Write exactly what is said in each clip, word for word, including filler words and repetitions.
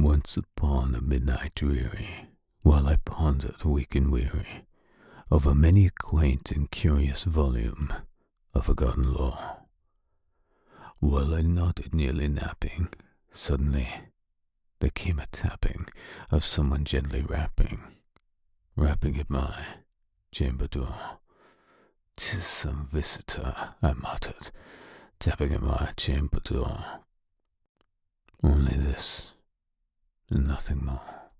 Once upon a midnight dreary, while I pondered weak and weary, over many a quaint and curious volume of forgotten lore, while I nodded nearly napping, suddenly there came a tapping of someone gently rapping, rapping at my chamber door. "'Tis some visitor," I muttered, tapping at my chamber door. Only this, and nothing more.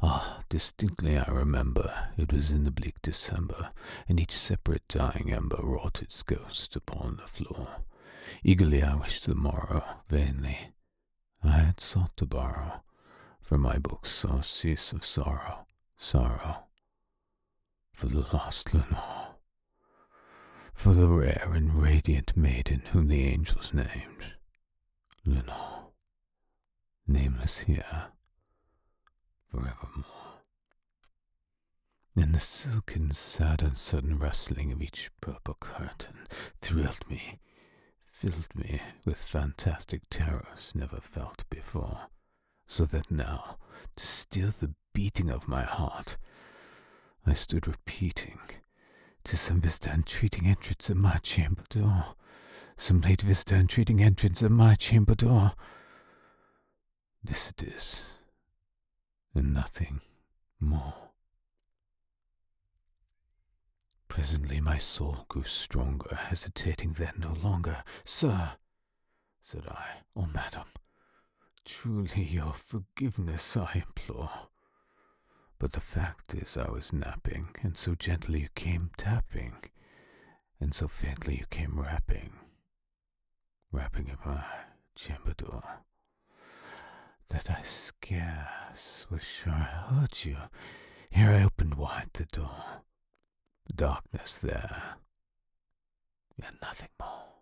Ah, distinctly I remember, it was in the bleak December, and each separate dying ember wrought its ghost upon the floor. Eagerly I wished the morrow, vainly I had sought to borrow, for my books saw cease of sorrow, sorrow, for the lost Lenore, for the rare and radiant maiden whom the angels named, Lenore, nameless here, forevermore. And the silken, sad, uncertain rustling of each purple curtain thrilled me, filled me with fantastic terrors never felt before, so that now, to still the beating of my heart, I stood repeating, "'Tis some visitor entreating entrance at my chamber door, some late visitor entreating entrance at my chamber door." This it is, and nothing more. Presently my soul grew stronger, hesitating then no longer. "Sir," said I, "or madam, truly your forgiveness I implore. But the fact is I was napping, and so gently you came tapping, and so faintly you came rapping, rapping at my chamber door, that I scarce was sure I heard you. Here I opened wide the door. Darkness there, and nothing more."